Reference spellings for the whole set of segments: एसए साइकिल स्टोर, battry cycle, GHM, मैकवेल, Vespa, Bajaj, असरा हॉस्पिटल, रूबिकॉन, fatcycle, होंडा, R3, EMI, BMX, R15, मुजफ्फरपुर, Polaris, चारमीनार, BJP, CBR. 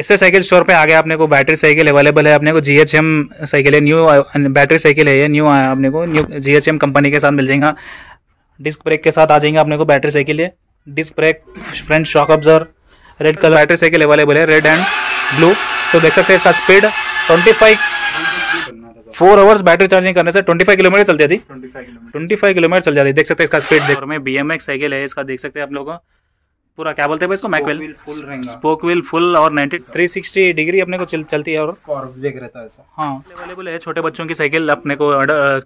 एसए साइकिल स्टोर पे आ गया अपने को। बैटरी साइकिल अवेलेबल है अपने को, जीएचएम साइकिल है, न्यू बैटरी साइकिल है ये, न्यू आया अपने को, न्यू जीएचएम कंपनी के साथ मिल जाएगा। डिस्क ब्रेक के साथ आ जाएंगे अपने को बैटरी साइकिल है, disc brake, front shock observer, red colour battery cycle available है, रेड एंड ब्लू। तो देख सकते हैं इसका स्पीड 4 आवर्स बैटरी चार्जिंग करने से 25 किलोमीटर चलती थी, 25 किलोमीटर चल जाती है। देख सकते हैं इसका स्पीड में। बीएमएक्स साइकिल है इसका, देख सकते हैं आप लोगों को पूरा क्या बोलते हैं इसको, मैकवेल स्पोक व्हील फुल और 360 डिग्री अपने को चलती है और देख रहता है ऐसा। हाँ, अवेलेबल है छोटे बच्चों की साइकिल अपने को,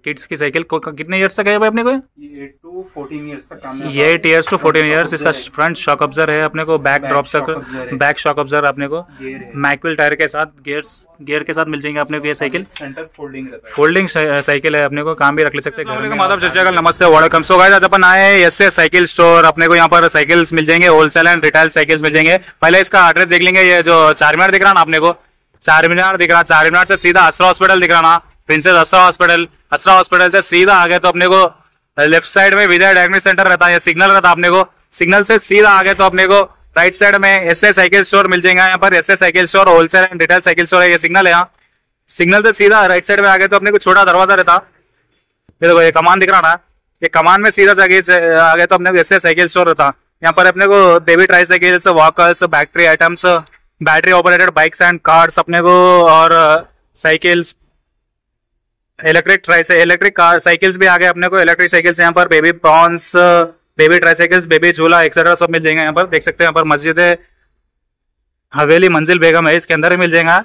किड्स की साइकिल। कितने ईयर्स तक है भाई अपने को? ये 8 to 14 ईयर्स तक काम है, 8 to 14 ईयर्स। इसका फ्रंट शॉक ऑब्जर्वर है अपने को, बैक ड्रॉप तक बैक शॉक ऑब्जर्वर अपने को, मैकवेल टायर के साथ, गियर के साथ मिल जाएंगे अपने को ये साइकिल। सेंटर फोल्डिंग साइकिल है अपने को, काम भी रख ले सकते हैं। माधव नमस्ते, वेलकम। सो गाइस आज अपन आए एसए साइकिल स्टोर। अपने को यहाँ पर साइकिल्स मिल जाएंगे, होलसेल एंड रिटेल साइकिल्स मिल जाएंगे। पहले इसका एड्रेस देख लेंगे। ये जो चारमीनार दिख रहा ना अपने को, चारमीनार दिख रहा, चारमीनार से सीधा असरा हॉस्पिटल दिख रहा ना, princess असरा हॉस्पिटल, असरा हॉस्पिटल से सीधा आ गए तो अपने को लेफ्ट साइड में विजय डायग्नोस्टिक सेंटर रहता है, सिग्नल रहता है अपने को, सिग्नल से सीधा आ गए तो अपने को राइट साइड में एसए साइकिल स्टोर मिल जाएगा। यहाँ पर एसए साइकिल स्टोर wholesale and retail cycle store है, ये सिग्नल है। यहाँ सिग्नल से सीधा राइट साइड में आ गए तो अपने को छोटा दरवाजा रहता, ये कमान दिख रहा ना, ये कमान में सीधा आ गए तो अपने को एसए साइकिल स्टोर रहता। यहाँ पर अपने को Devi tricycles, walkers, battery items, battery operated bikes and cars अपने को, और साइकिल्स, इलेक्ट्रिक कार साइकिल्स भी आ गए अपने को, इलेक्ट्रिक साइकिल्स। यहाँ पर baby prams, baby tricycles, baby झूला एक्सेट्रा सब मिल जाएंगे। यहाँ पर देख सकते हैं, यहाँ पर मस्जिद है, हवेली मंजिल बेगम है, इसके अंदर ही मिल जाएगा।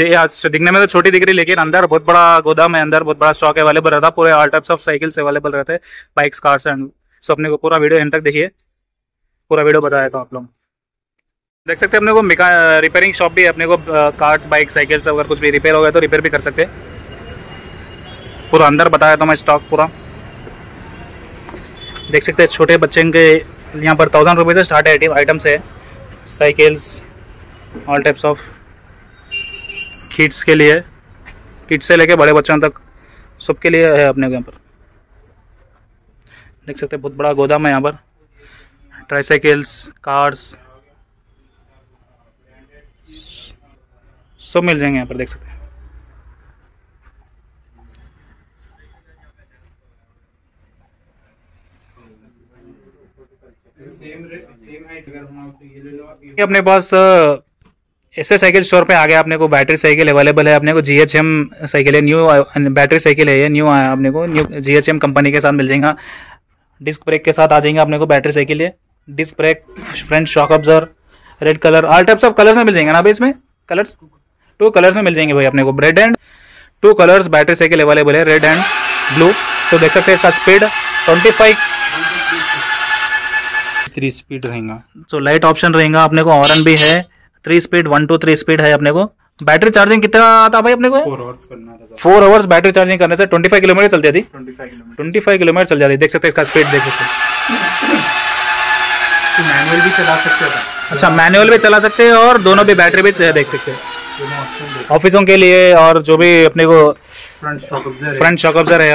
दिखने में तो छोटी दिख रही, लेकिन अंदर बहुत बड़ा गोदाम है, अंदर बहुत बड़ा स्टॉक अवेलेबल रहता, पूरे all types of cycles available रहते हैं, बाइक्स, कार्स एंड। सो अपने को पूरा वीडियो एंड तक देखिए, पूरा वीडियो बताया था आप लोग। देख सकते हैं अपने को रिपेयरिंग शॉप भी है अपने को, कार्स, बाइक, साइकिल्स अगर कुछ भी रिपेयर हो गया तो रिपेयर भी कर सकते हैं। पूरा अंदर बताया था मैं स्टॉक पूरा। देख सकते हैं छोटे बच्चे के यहाँ पर 1000 रुपये से स्टार्ट है आइटम्स है, cycles, all types of kids के लिए, किड्स से लेके बड़े बच्चों तक सबके लिए है अपने को। यहाँ पर देख सकते हैं बहुत बड़ा गोदाम है, यहाँ पर ट्राइसाइकिल्स, कार्स सब मिल जाएंगे यहाँ पर। देख सकते हैं अपने पास एसए साइकिल स्टोर पे आ गया अपने को। बैटरी साइकिल अवेलेबल है अपने को, जीएचएम साइकिल है, न्यू बैटरी साइकिल है ये, न्यू आया अपने को, न्यू जीएचएम कंपनी के साथ मिल जाएगा। डिस्क ब्रेक के साथ आ जाएंगे अपने को बैटरी साइकिल है, disc brake, front shock observer, red colour, all types of colours में मिल जाएंगे ना भाई। इसमें कलर्स 2 कलर्स में मिल जाएंगे भाई अपने को, red and 2 colours battery cycle available है, रेड एंड ब्लू। तो देख सकते हैं इसका स्पीड 3 स्पीड रहेगा, तो लाइट ऑप्शन रहेगा अपने को, हॉर्न भी है, 3 स्पीड, 1 to 3 स्पीड है अपने को। बैटरी चार्जिंग कितना आता भाई अपने को? 4 आवर्स करना था, 4 आवर्स बैटरी चार्जिंग करने से 25 किलोमीटर चलती थी, 25 किलोमीटर चल जाती। देख सकते हैं इसका स्पीड, देख सकते हैं मैनुअल भी चला सकते हो। अच्छा, मैनुअल भी चला सकते हैं और दोनों भी बैटरी भी देख सकते हैं, ऑफिसों के लिए और जो भी अपने को। फ्रंट शॉक ऑब्जर्वर है,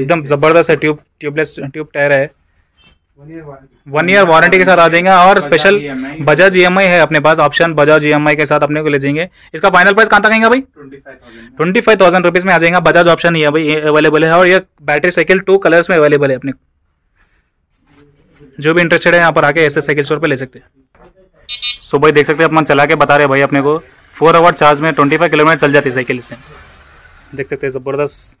एकदम जबरदस्त है, ट्यूब टायर है, 1 ईयर वारंटी के साथ आ जाएंगे, और स्पेशल बजाज EMI है अपने पास ऑप्शन, बजाज EMI के साथ अपने को ले जाएंगे। इसका फाइनल प्राइस कहाँ तक आएगा भाई? 25,000 रुपीज में आ जाएगा। बजाज ऑप्शन ये भाई अवेलेबल है, और ये बैटरी साइकिल 2 कलर्स में अवेलेबल है अपने को। जो भी इंटरेस्टेड है यहाँ पर आके ऐसे साइकिल स्टोर पे ले सकते हैं। सो भाई देख सकते हैं अपन चला के बता रहे भाई अपने को, 4 आवर चार्ज में 25 किलोमीटर चल जाती है साइकिल इससे। देख सकते हैं जबरदस्त,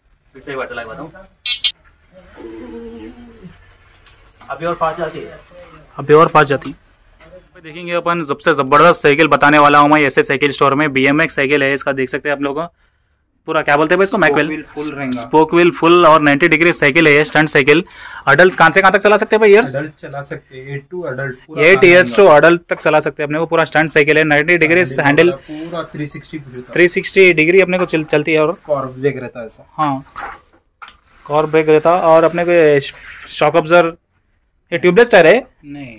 अभी और फास्ट जाती है। देखेंगे अपन सबसे ज़बरदस्त साइकिल बताने वाला हूँ मैं ऐसे साइकिल स्टोर में। BMX साइकिल है इसका, देख सकते हैं आप लोगों को पूरा क्या बोलते हैं इसको, मैकवेल स्पोक व्हील फुल और 90 डिग्री साइकिल है, स्टंट साइकिल। अडल्ट कहाँ से कहाँ तक चला सकते हैं भाई? ईयर्स चला सकते हैं, 8 ईयर्स टू अडल्ट तक चला सकते हैं अपने को। पूरा स्टंट साइकिल है, 90 डिग्री हैंडल, पूरा 360 डिग्री अपने को चलती है, और कॉर्ब ब्रेक रहता है ऐसा। हाँ, कॉर्ब ब्रेक रहता, और अपने को शॉक ऑब्जर्वर। ये ट्यूबलेस टायर है? नहीं,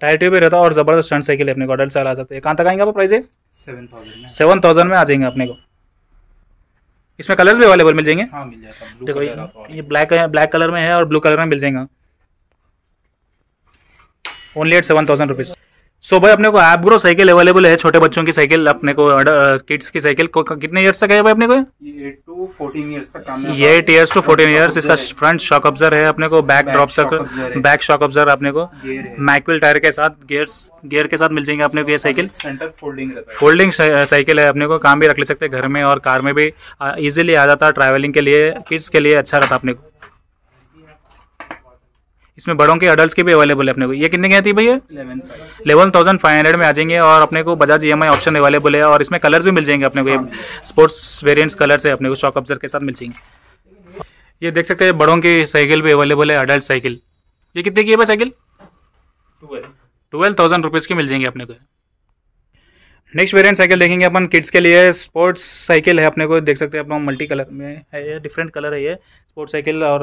टायर ट्यूब रहता, और जबरदस्त स्टंट साइकिल है अपने को, अडल्ट चला सकते हैं। कहाँ तक आएंगे आप प्राइस? 7,000 में आ जाएंगे अपने को। इसमें कलर्स भी अवेलेबल मिल जाएंगे। हाँ, मिल जाएगा। देखो ये ब्लैक कलर में है और ब्लू कलर में मिल जाएगा, ओनली एट 7,000 रुपीज। सो भाई अपने को एपग्रो साइकिल अवेलेबल है, छोटे बच्चों की साइकिल, अपने को किड्स की साइकिल। कितने ईयर्स तक है भाई अपने को? ये 8 to 14 ईयर्स तक काम है। 8 years to 14 years इसका फ्रंट शॉक ऑब्जर्वर है अपने को, back drop sir, back shock observer अपने को मैक्विल टायर के साथ, गियर के साथ मिल जाएंगे अपने को। ये साइकिल सेंटर फोल्डिंग साइकिल है अपने को, काम भी रख ले सकते हैं घर में और कार में भी ईजिली आ जाता है। ट्रैवलिंग के लिए, किड्स के लिए अच्छा रहता अपने को। इसमें बड़ों के, अडल्ट के भी अवेलेबल है अपने को। ये कितने की आती है भैया? 11,500 में आ जाएंगे और अपने को बजाज EMI ऑप्शन अवेलेबल है और इसमें कलर्स भी मिल जाएंगे अपने को। ये स्पोर्ट्स वेरिएंट्स कलर्स है अपने को, शॉक ऑब्जर्वर के साथ मिल जाएंगे। ये देख सकते हैं बड़ों की साइकिल भी अवेलेबल है, अडल्ट साइकिल। ये कितने की है भाई साइकिल? 12,000 रुपीज़ की मिल जाएंगे अपने को। नेक्स्ट वेरिएंट साइकिल देखेंगे अपन, किड्स के लिए स्पोर्ट्स साइकिल है अपने को। देख सकते हैं अपना मल्टी कलर में है, ये डिफरेंट कलर है ये स्पोर्ट्स साइकिल और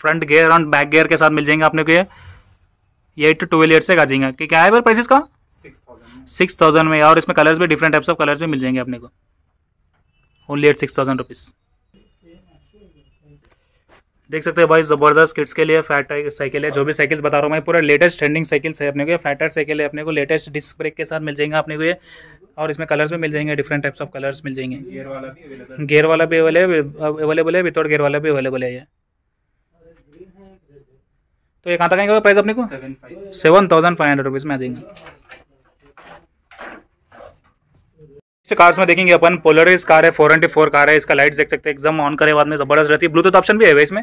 फ्रंट गियर और बैक गियर के साथ मिल जाएंगे अपने को। ये 8 to 12 ईयर्स तक आ जाएंगे। कि क्या है भाई प्राइस इसका? 6,000 में। और इसमें कलर्स भी डिफरेंट टाइप्स ऑफ कलर्स भी मिल जाएंगे अपने को, ओनली एट 6,000 रुपीज़। देख सकते हैं भाई ज़बरदस्त किड्स के लिए फैट साइकिल है। जो भी साइकिल्स बता रहा हूँ मैं पूरा लेटेस्ट ट्रेंडिंग साइकिल्स है अपने को। ये फैट टायर साइकिल है अपने को, लेटेस्ट डिस्क ब्रेक के साथ मिल जाएंगे अपने को ये। और इसमें कलर्स भी मिल जाएंगे, डिफरेंट टाइप्स ऑफ कलर्स मिल जाएंगे। गियर वाला भी अवेलेबल है, विदाउट गियर वाला भी अवेलेबल है ये। तो ये कहाँ तक आएंगे प्राइस अपने को? 7,500 रुपीज़ में आ जाएंगे। कार्स में देखेंगे अपन, पोलरिस कार है, 4x4 कार है। इसका लाइट्स देख सकते हैं एकदम ऑन करे बाद में जबरदस्त रहती है। ब्लूटूथ ऑप्शन भी है इसमें,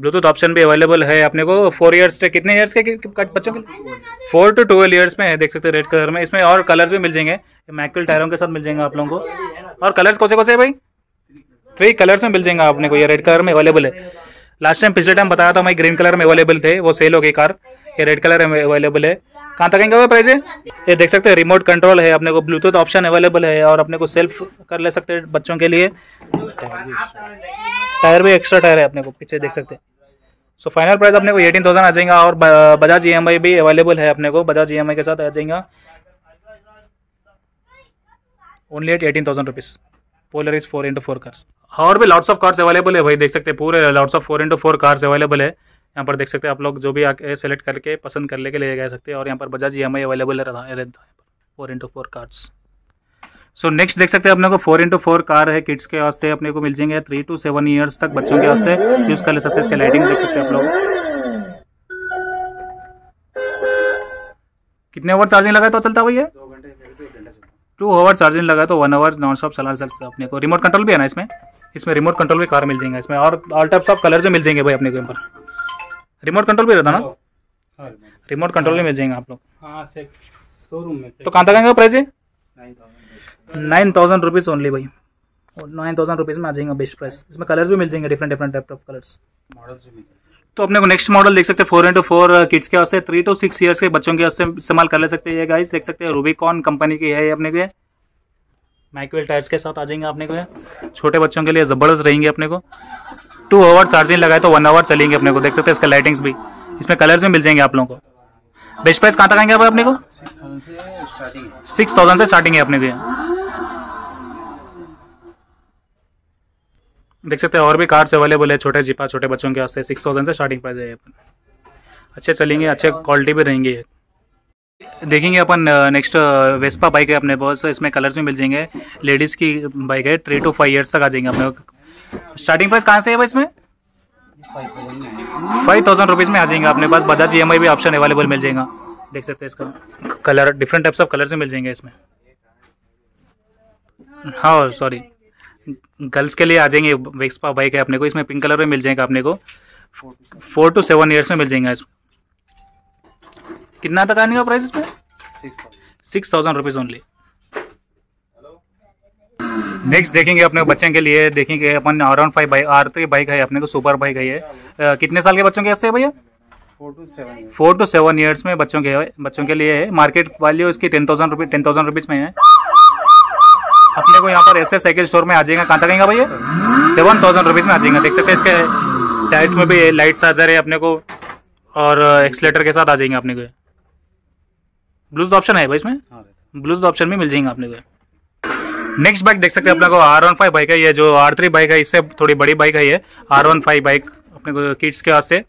ब्लूटूथ ऑप्शन भी अवेलेबल है अपने को। 4 ईयर्स से कितने ईयर्स के बच्चों के? 4 to 12 ईयर्स में है। देख सकते हैं रेड कलर में, इसमें और कलर्स भी मिल जाएंगे, मैक्विल टायरों के साथ मिल जाएंगे आप लोगों को। और कलर्स कौन से कौन से भाई? 3 कलर्स में मिल जाएंगे आपने को। ये रेड कलर में अवेलेबल है, लास्ट टाइम पिछले टाइम बताया था मैं ग्रीन कलर में अवेलेबल थे, वो सेल हो गई कार। ये रेड कलर में अवेलेबल है। कहाँ तक आएंगे प्राइस? ये देख सकते हैं रिमोट कंट्रोल है अपने को, ब्लूटूथ ऑप्शन अवेलेबल है और अपने को सेल्फ कर ले सकते हैं बच्चों के लिए। टायर भी एक्स्ट्रा टायर है अपने को, पीछे देख सकते हैं। सो फाइनल प्राइस अपने को 18,000 आ जाएगा। और बजाज EMI भी अवेलेबल है अपने को, बजाज EMI के साथ आ जाएगा only at 18,000 rupees. Polaris 4x4 cars. और भी लॉट्स ऑफ कार्स अवेलेबल है भाई, देख सकते हैं पूरे lots of 4x4 cars available है यहाँ पर। देख सकते हैं आप लोग जो भी आके सेलेक्ट करके पसंद कर लेके ले जा सकते हैं। और यहाँ पर बजाज EMI अवेलेबल है 4x4 कार्स। सो नेक्स्ट देख सकते हैं अपने को 4x4 कार है, किड्स के वास्ते अपने को मिल जाएंगे 3 to 7 ईयर्स तक बच्चों के वास्ते यूज़ कर ले सकते हैं। इसके लाइटिंग देख सकते हैं आप लोग। कितने ओवर चार्जिंग लगाए तो चलता है भैया? 2 आवर चार्जिंग लगाए तो 1 आवर नॉन स्टॉप चला सकता है अपने को। रिमोट कंट्रोल भी है ना इसमें, इसमें रिमोट कंट्रोल भी कार मिल जाएंगे इसमें। और ऑल टाइप्स ऑफ कलर्स भी मिल जाएंगे भाई अपने को। यहाँ पर रिमोट कंट्रोल भी रहता ना, रिमोट कंट्रोल भी मिल जाएंगे आप लोग। हाँ शोरूम में। तो कहाँ तक आएगा प्राइस? 9,000 रुपीज़ ओनली भाई, और 9,000 रुपीज़ में आ जाएगा बेस्ट प्राइस। इसमें कलर्स भी मिल जाएंगे, different different type of colours, models भी। तो अपने को नेक्स्ट मॉडल देख सकते हैं 4x4 किड्स के वास्ते, 3 to 6 ईयर्स के बच्चों के वास्ते इस्तेमाल कर ले सकते हैं। ये गाइस देख सकते हैं रूबिकॉन कंपनी की है अपने को, मैक्विल टायर्स के साथ आ जाएंगे अपने को। छोटे बच्चों के लिए ज़बरदस्त रहेंगे अपने को। 2 आवर चार्जिंग लगाए तो 1 आवर चलेंगे अपने को। देख सकते हैं इसका लाइटिंग्स भी, इसमें कलर्स भी मिल जाएंगे आप लोगों को। बेस्ट प्राइस कहाँ तक आएंगे भाई अपने को? 6,000 से स्टार्टिंग है अपने को। देख सकते हैं और भी कार्स अवेलेबल है, छोटे जीपा छोटे बच्चों के वास्ते। 6,000 से स्टार्टिंग प्राइस है अपन। अच्छे चलेंगे, अच्छे क्वालिटी भी रहेंगे। देखेंगे अपन नेक्स्ट वेस्पा बाइक है अपने पास, इसमें कलर्स भी मिल जाएंगे। लेडीज़ की बाइक है, 3 to 5 ईयर्स तक आ जाएंगे अपने। स्टार्टिंग प्राइस कहाँ से है भाई इसमें? 5,000 रुपीज़ में आ जाएंगे अपने पास। बजाज EMI भी ऑप्शन अवेलेबल मिल जाएगा। देख सकते हैं इसका colour, different types of colour से मिल जाएंगे इसमें। हाँ सॉरी, गर्ल्स के लिए आ जाएंगे वेस्पा बाइक है अपने को, इसमें पिंक कलर में मिल जाएगा अपने को। 4 to 7 ईयर्स में मिल जाएगा इसमें। कितना तक आने का प्राइस इसमें? 6,000 रुपीज़ ओनली। नेक्स्ट देखेंगे अपने बच्चों के लिए, देखेंगे अपन R15 बाइक, R3 बाइक है अपने को, सुपर बाइक है ये। कितने साल के बच्चों के वास्ते है भैया? 4 to 7 ईयर्स में बच्चों के लिए है। मार्केट वैल्यू इसकी 10,000 रुपीज़ में है अपने को। यहाँ पर SS साइकिल स्टोर में आ जाएगा। कहाँ तक आएगा भैया? 7,000 रुपीज़ में आ जाएगा। देख सकते हैं इसके टायर्स में भी लाइट्स आ जा रहे हैं अपने को और एक्सलेटर के साथ आ जाएंगे अपने को। ब्लूटूथ ऑप्शन है भाई इसमें, ब्लूटूथ ऑप्शन भी मिल जाएंगे अपने को। नेक्स्ट बाइक देख सकते हैं अपने को R15 बाइक है। ये जो R3 बाइक है इससे थोड़ी बड़ी बाइक है ये R15 बाइक अपने को, किड्स के वास्ते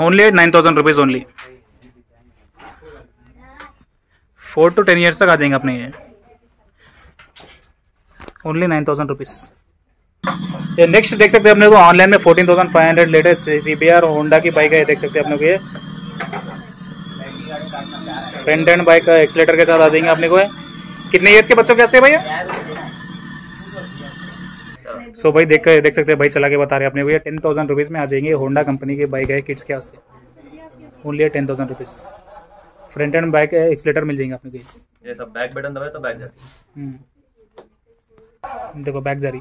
only 9,000 rupees only. 4 to 10 years तक आ जाएंगे अपने ये, ओनली 9,000 रुपीज़। ये नेक्स्ट देख सकते हैं अपने को ऑनलाइन में 14,500 लेटेस्ट CBR और होंडा की बाइक है। देख सकते हैं अपने को ये पेंडेंट बाइक एक्सीलेटर के साथ आ जाएंगे अपने को। कितने एज के बच्चों के कैसे भैया? सो भाई देख सकते हैं भाई चला के बता रहे हैं अपने को ये 10,000 रुपीज़ में आ जाएंगे। होंडा कंपनी की बाइक है किड्स के वास्ते, only 10,000 rupees. Front end bike है, एक्सीलेटर मिल जाएंगे अपने को। ये सब बैक बटन दबाए तो बैक जाती है, देखो बैक जा रही।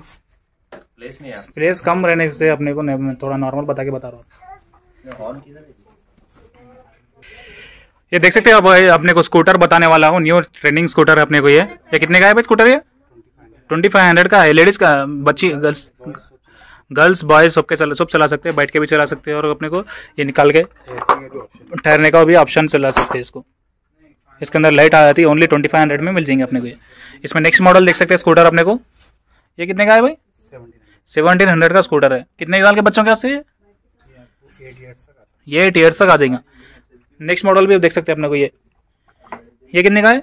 प्लेस नहीं है, स्पेस कम रहने से अपने को थोड़ा नॉर्मल बता के बता रहा हूँ। ये देख सकते हैं अब अपने को स्कूटर बताने वाला हूँ, न्यू ट्रेंडिंग स्कूटर है अपने को। ये कितने का है भाई स्कूटर? ये 2500 का है। लेडीज़ का, बच्ची, गर्ल्स बॉयज सब चला सकते हैं, बैठ के भी चला सकते हैं और अपने को ये निकाल के ठहरने का भी ऑप्शन चला सकते हैं इसको। इसके अंदर लाइट आ जाती है, ओनली 2500 में मिल जाएंगे अपने को ये। इसमें नेक्स्ट मॉडल देख सकते हैं स्कूटर अपने को। ये कितने का है भाई? 1700 का स्कूटर है। कितने साल के बच्चों के पास है? ये 8 ईयर्स तक आ जाएगा। नेक्स्ट मॉडल भी आप देख सकते हैं अपने को। ये कितने का है?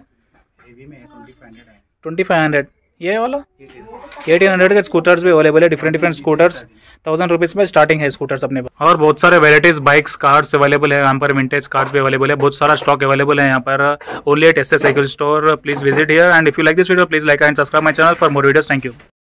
2500। ये वाला 1800 के स्कूटर्स भी अवेलेबल है, डिफरेंट स्कूटर्स 1000 रुपीज़ में स्टार्टिंग है स्कूटर्स अपने पास। और बहुत सारे वेराइटीज बाइक्स कार्स अवेलेबल है यहाँ पर, विंटेज कार्स भी अवेलेबल है, बहुत सारा स्टॉक अवेलेबल है यहाँ पर only at SS Cycle Store. Please visit here, and if you like this video, please like and subscribe my channel for more videos. Thank you.